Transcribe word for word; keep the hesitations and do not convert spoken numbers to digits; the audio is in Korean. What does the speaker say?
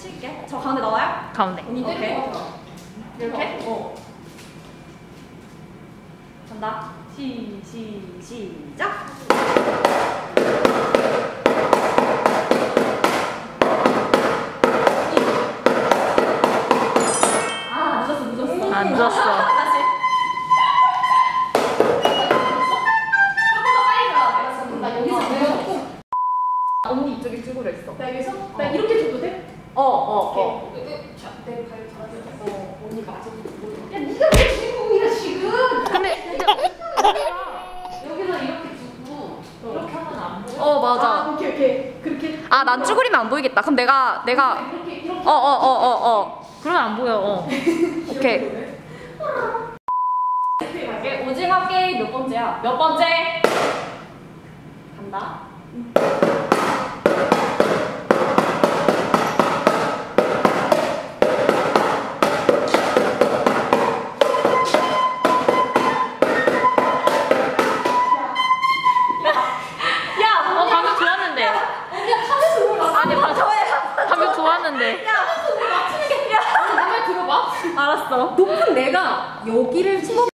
칠게. 저 가운데 나와요? 가운데. 언니 때리고 이렇게? 어. 간다. 시, 시, 시작! 아, 앉았어, 늦었어. 앉았어. 언니 이쪽에 쭈그려 있어. 나 여기서? 어. 나 이렇게 줘도 돼? 어, 어, 어. 내 발 잡아줘. 어, 언니가 아직 모르겠어. 야, 니가 왜 주인공이야, 지금? 근데, 여기서 이렇게 두고, 이렇게 하면 안 보여? 어, 맞아. 아, 오케이, 오케이. 그렇게. 아, 난 쭈그리면 안 보이겠다. 그럼 내가, 내가. 이렇게, 이렇게. 어, 어, 어, 어, 어. 그러면 안 보여, 어. 오케이. 이렇게 오징어 게임 몇 번째야? 몇 번째? 간다. 알았어. 높은 내가 여기를 숨어